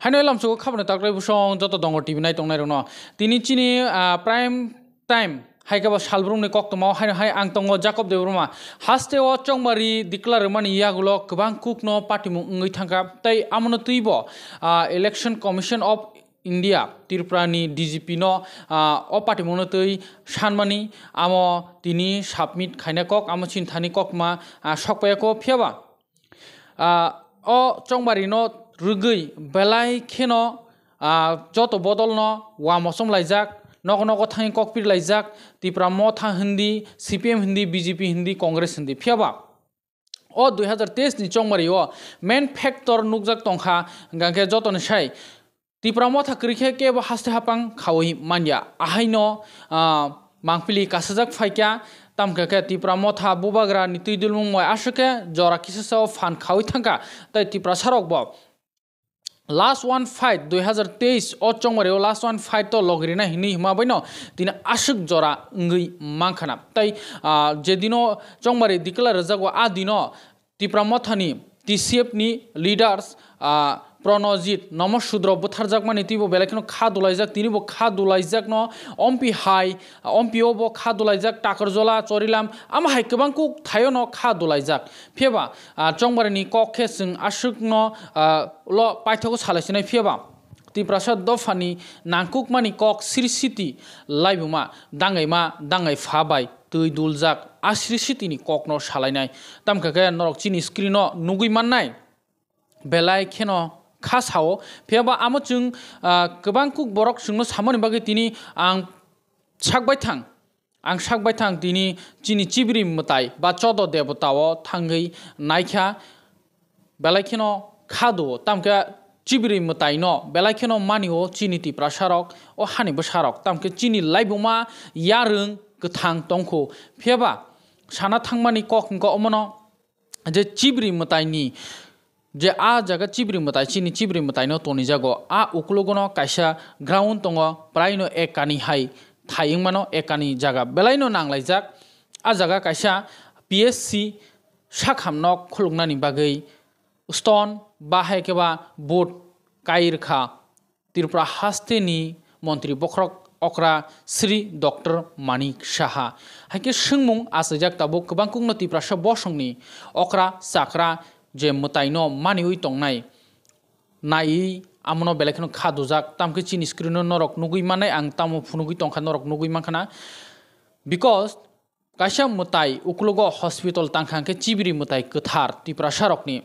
Hino Lam Su Kabana Takre Bushong, Joto Dongo TV Night on Nerona. Tinichini, prime time. Haikaba Shalbrum Koktomo, Hai Antongo, Jacob de Roma, Hasteo Chongmari, declare money Yagulo, Kuban Kukno, Patimutanka, Tai Amonotibo, Election Commission of India, Tirprani, DGP no, Opatimonotui, Shanmani, Amo, Dini, Shapmit, Kainakok, Amochin Tanikokma, Shokpayako, Piava. O Chongmarino, Rugui, Belai, Kino, Joto Bodolno, Wamosom Lizak. Nok nok thang cockpit laizak tipra motha hindi CPM hindi BJP hindi Congress hindi phiaba o 2023 ni chongmari o main factor nukjak tongkha gangke joton sai tipra motha krikhe ke ba haste hapang khawi manya ahaino mangpili kasajak phaikya tamka ke tipra motha bubagra nitidul mung asuke jora kisasa fan khawi thangka tai tipra sarok ba Last one fight 2023 o chongmareo last one fight to logrina hini hima boino tin ashuk jora ngui mankhana tai jedino chongmari declare jagwa adino tipramothani tcf ni leaders pronojit nomosudro butharjakmani tibo belakino khadulaijak tinibo khadulaijak no ompi hai ompi obo khadulaijak takarjola chorilam ama hai kebangku thayo no khadulaijak pheba chongmarani kokkhe sing ashuk no lo paithok salasinai pheba tiprasad dofani nangkuk mani kok sirsiti laibuma dangai phabai tui duljak ashrisiti ni kokno salainai tamkhake norok chini screen no nugui mannai belai kheno Kasao, Piaba Amochung, Kabanku Borok Sung Samon Bagatini, Ang Shakbaitang, Ang Shakbaitang Dini, Chini Chibri Mutai, Bachodo de Botao, Tangi, Naika, Belakino, Kado, Tamka, Chibri Mutai no, Belakino Manio, Chini Prasharok, or Hani Busharok, Tamka Chini Laibuma, Yarung, Gutang Tonko, Piaba, Shanatangmani Kok and Gomono, the Chibri Mutaini. जे आ जगा चिब्री मताय चिनि चिब्री मताय न तोनि जागो आ उकलोगनो कायसा ground तंग प्रायनो एकानि हाय थायिं मानो एकानि जागा बेलायनो नांलायजाक आ जगा कायसा PSC शाखामनक खुलुंगनानि बागै stone बाहायकेबा boat कायरखा तिरप्रा हास्तेनि मंत्री बखरक अकरा श्री डॉक्टर मानिक साहा हायके सिंगमुं आसैजाक ताबो गोबांखुंगनो तिप्रासा बसंनि अकरा साकरा जे मताइनो मानि उइ तंगनाय नाय आमनो बेलेखनो खादुजाक तामके चिनि स्क्रिन नरक नुगुइ माने आं तामो फुनुगुइ तंखा नरक नुगुइ मानखाना बिकज काशा मताइ उकलोगो हस्पिटल तांखांके चिबिरि मताइ कथार तिप्रा सारकनि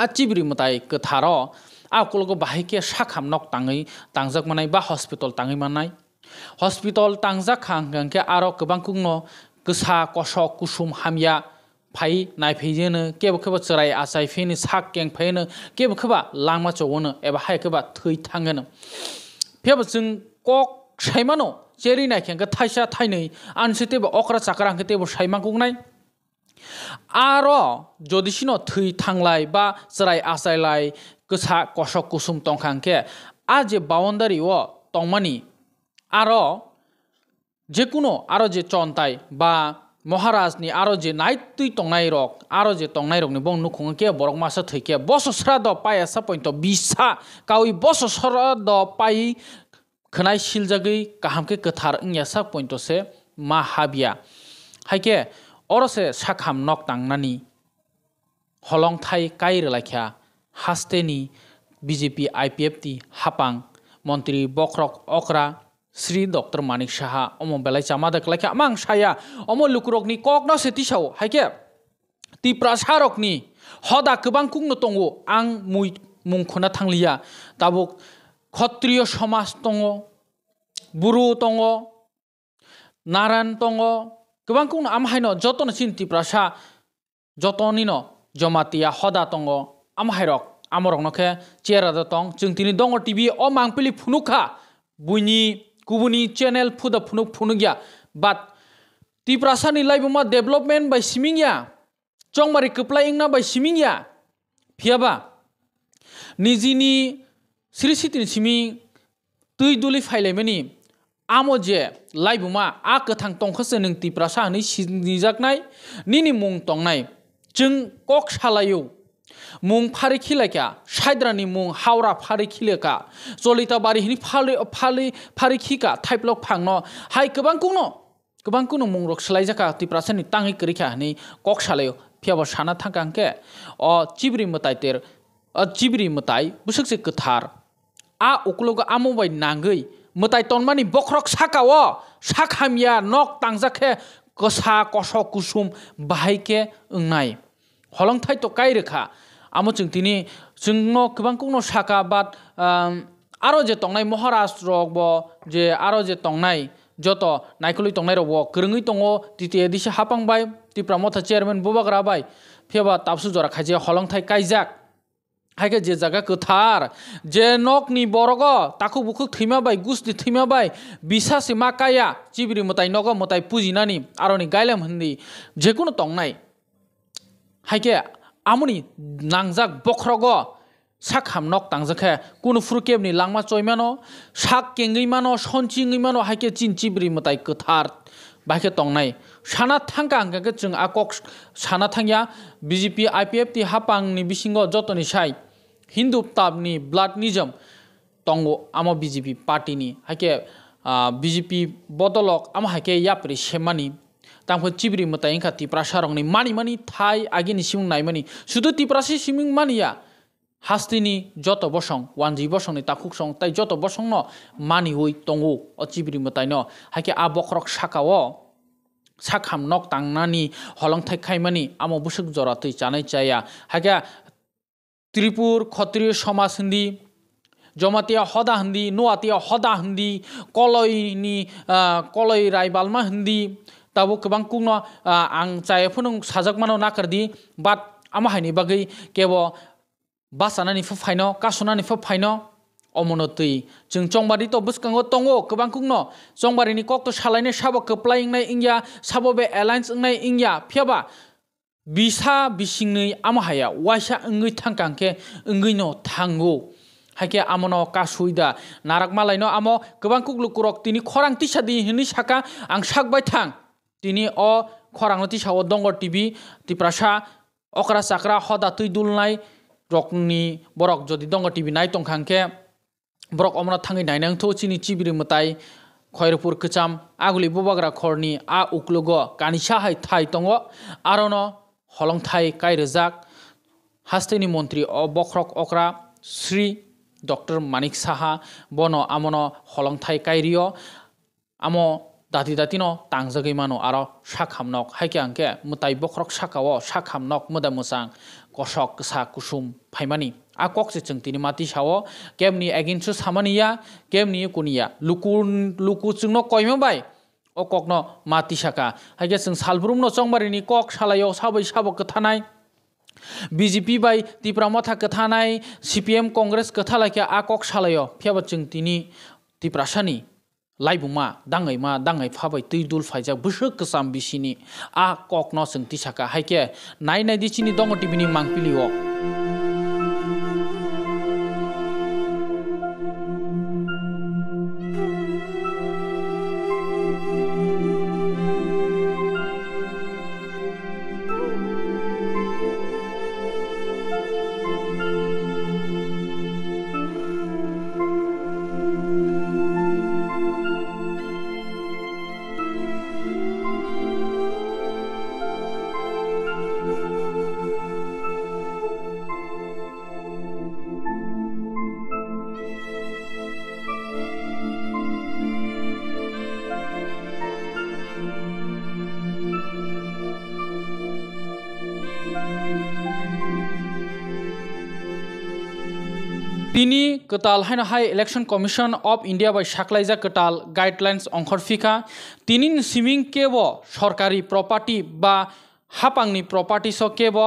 आ चिबिरि मताइ कथार आ उकलोगो बाहायके साखाम नक ताङै तांगजाक मानाय बा हस्पिटल ताङै मानाय हस्पिटल तांगजाक खांगांके आरो गोबांखुंनो गोसा कस कुसुम हामिया Pai, Naipejena, Kebakaba Sarai, as I finish hack and painter, Kebakaba, Lamacho wona, ever hackaba, three tangan. Pebson, cock, shaimano, Jerry Nike and Gatasha Tiny, unsuitable okra sakaranka table shaimakunai. Aro, Jodishino, three tanglai, ba, Sarai asai lai, Kusak, Koshokusum Tonkanke, Aje boundary war, Tongmani. Aro, Jekuno, Aroje Chontai, ba. Moharajni aro je naitui tongnai rok aro je tongnai rok ni bong nukhung ke borok masa thike bososrado pai asa point to bisa kawi bososrado pai khnai siljagi kaham ke kathar ngesa point to se mahabia haike orose sakham nok tangnani holong thai kair lakha hasteni BJP IPF ti hapang montri bokrok okra Shri doctor Manik Saha अमो बेलाय चामादक लाखा मां साया अमो लुकरकनि ककनो सेतिसाव हायके तिप्रासारकनि हदा गोबांखुंनो दंगो आं मुइ मुंखना थांलिया दाबो क्षत्रिय समाज दंगो बुरु दंगो नारायण दंगो गोबांखुंनो आमहायनो जतन सिनतिप्रासा जतनिनो जमातिया हदा दंगो आमहायरक आमरकनोखे चेरा दतंग जोंतिनि दंगो टिभि अ मांपिलि फुनुखा बुइनि Kubuni channel put up Punugia, but Tiprasani Laibuma development by Simingia, Chongmari Kuplayingna by Simingia, Piaba Nizini Sri City Simi Tuiduli Filemini Amoje Laibuma Akatang Tonkasen Tiprasani Nizaknai Nini Mung Tongnai Chung Cox Halayu mung phari khileka shaidrani mung haura phari khileka jolita bari hini phari khika thaplok phangno hai kobang kuno mung rok slaijaka tiprasani tangi krikha ni kokshalayo phiaba sana thangkanke o chibri mutai busukse kthar a uklogo amobai nangai mutai tonmani bokrok sakao sakhamya nok tangjakhe kosa koso kusum bahaike ungnai holong thai to kai rekha amo chungtini jungno kobang kuno saka bat aro je tongnai Maharashtra bo je aro je tongnai joto naikoli tongnai robo krungi tongo titi edisha hapang bai tipramotha chairman bobagra bai pheba tapsu jora khaje holong thai kaijak हाइके जे जगह कथार जे नकनि बरग ताखु बुखु थैमा bye गुसनि थैमा bye बिसासे माकाया चिबिरि मताय नग मताय पुजिनानि आरोनि गायलाम हनदि जेखुनु तंनाय हाइके आमुनि नांजाक बख्रग साखाम नक तांजखे कुनु फुरकेबनि लांमा चयमानो साख केंगैमानो सनचिंगैमानो हाइके चिन चिबिरि मताय कथार बाइके तंनाय साना थांगा आंगाके जों आकक साना थांगिया बीजेपी आईपीएफ ति हापांगनि बिसिंग जतनि साय हिंदू ताबनी ब्लाडनिजम तंगो आमा बीजेपी पार्टी नी हाके बीजेपी बदलक आमा हाके यापरि सेमानि तांखो चिब्रि मताय खाति प्रासारंगनि मानि थाय आगिनि सिमुं नायमानि सुदु तिप्रासि सिमुं मानिया हास्तिनि जत बसं वानजि बसंनि ताखुक सं ताय जत बसंन मानि होय तंगो अ चिब्रि मतायन हाके आ बखरक साकाओ साखाम नक तांनानि हलंथाय खायमानि आमा बुसुक जरातै जानाय जाया हाके त्रिपुर खत्रिय समाज हिन्दी जमातिया हदा हिन्दी नोआतिया हदा हिन्दी कलय रायबालमा हिन्दी तब गोबां कुंनो आं जायफोन साजकमानो नाकरदि बाट आमा हायनि बागै केबो बासानानि फफायनो कासनानि फफायनो अमनतै जों चंबारि तो बुसकांगो तंगो गोबां कुंनो चंबारिनि कक्तो सालायनाय साबो कप्लायंनाय इंगिया साबो बे अलायन्स नाय इंगिया फेबा बिसा बिसिंनै आमहाया वाइसा अंगै थांकांखे अंगैनो थांगौ हाइके आमनो कासुइदा नारकमालायनो आमो गोबां कुग्लुकुरक तिनि खरां तिसा दिनि साका आं साकबाय थां तिनि अ खरां तिसाव दंगर टिभि तिप्रासा अकरा साकरा हदा तुइदुलनाय रकनि बरक जदि दंगर टिभि नाय तंखांखे बरक अमनो थाङै नायनांथौ चिनि चिबिरि मताय खयरपुर कचाम आगुलि बबाग्रा खरनि आ उक्लुगो कानिसा हाय थाय तंगो आरोनो हलंथाय कायरजाक हास्तेनि मन्त्री अबख्रक अक्रा श्री डॉक्टर मानिक साहा बनो आमनो हलंथाय कायरियो आमो दाति दातिनो तांगजगै मानो आरो साखामनक हायके आंके मताय बख्रक साखाव साखामनक मोदा मोसां कसक सा कुसुम फायमानि आ कक्से चंगतिनि माति साव गेमनि एगेन्स्ट सामानिया गेमनि कुनिया लुकु चंगनो कयमो बाय ओ ककनो माति साका हायके जों सालब्रुमनो चंबारिनि कक सालायाव साबै साबक थानाय बीजेपी बाय तिप्रामथा थानाय सीपीएम कांग्रेस थालायखा आ कक सालायो फेबा चंगतिनि तिप्रासानि लाइबुमा दाङै फाबाय दै दुलफायजा बुसुक कसाम बिसिनि आ ककनो चंगति साका हायके नायनाय दिसिनि दङ टिभिनि मांगपिलियो तिनी कताल हायना हाय election commission of India bye शाकलाइजा कताल गाइडलाइंस अंखरफिका तिनिन सिमिंग केबो सरकारी प्रॉपर्टी बा हापांगनि प्रॉपर्टी स केबो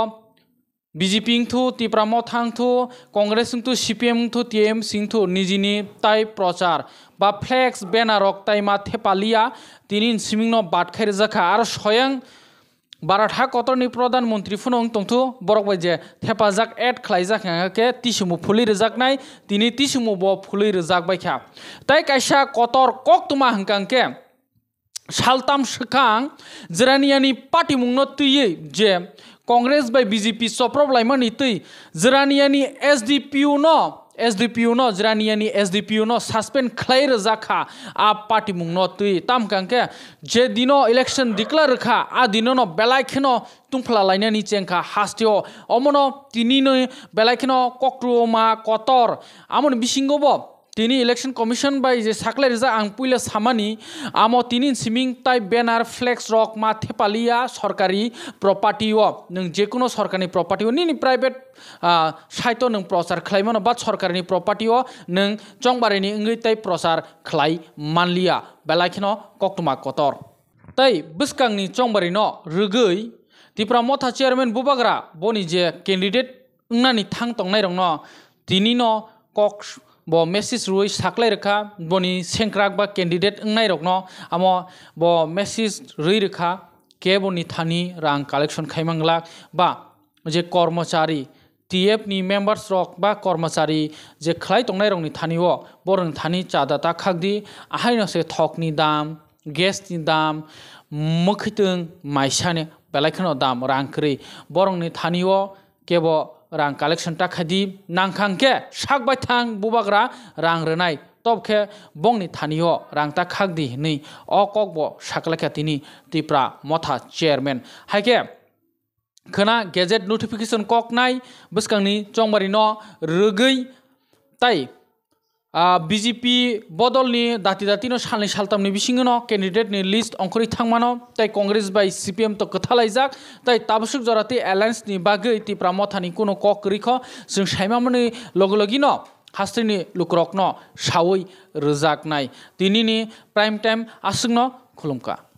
बीजेपी थु तिप्रामो थांथु कांग्रेस थु सीपीएम थु टीएम सिंह थु निजिनि ताय प्रचार बा फ्लेक्स बैनर रक तायमा थेपालिया तिनिन सिमिंग न बाटखाय जाखा आरो स्वयं बाराथा कतरनि प्रधानमंत्री फुनों तंथु बरक बायजे थेपाजाक एड खलायजाखांके तिसुमु फुलि रजाकनाय तिनि तिसुमु ब फुलि रजाकबायखा ताय कायसा कतर कक्तमा हंकांके सालताम सखां जरानियानि पार्टी मुंगनो तुयै जे Congress by BJP so problem ani tei zraniani SDPU no zraniani SDPU no suspend khlair zakha a party mung no tui tam kanke je dino election declare kha a dino no belakeno tungphla lainani chengkha hastio omono tini no belakeno kokru ma kotor amon bisingo bo Tini election commission by the Saklariza and Pulas Hamani, Amotinin Siming type banner, flex rock, Matepalia, Sorkari, property of Nunjekuno Sorkani property, Nini private Shaiton Prosar, Climon, but Sorkani property or Nung Chongbarini Ingritai Prosar, Clay, Manlia, Balakino, Kokuma Kotor. Tai Buskangni Chongbarino, Rugui, the Pramota chairman Bubagra, Bonije, candidate Nani Tang Tong Nerno, Tinino, Cox. Bo message rui saklai rakha boni senkrak ba candidate ngai rokno amo bo message rui rakha ke boni thani rang collection khaimangla ba je kormochari tf ni members rok ba kormochari je khlai tongnai rong ni thani o borong thani chada ta khakdi ahaino se thok ni dam gas ni dam mukhitung maisane belaikhno dam rangkri borong ni thani o kebo Rang collection takhadi nangkhangke shakbai thang bubagra rang renai topkhe bongni thaniyo rang takhakdi ni okokbo shaklakatini tipra motha chairman haike khana gazette notification koknai buskangni chongmari no rugui tai BJP bodolni dati dati no shalni shaltamni bisingono candidate ni list onkori thangmano tai Congress by CPM to kothlaijak tai tabsuk jorati alliance ni bagui ti pramothani kuno kok rikho sing saimamani logologino hastini lukrokno shawui rujaknai tini ni prime time asungno khulumka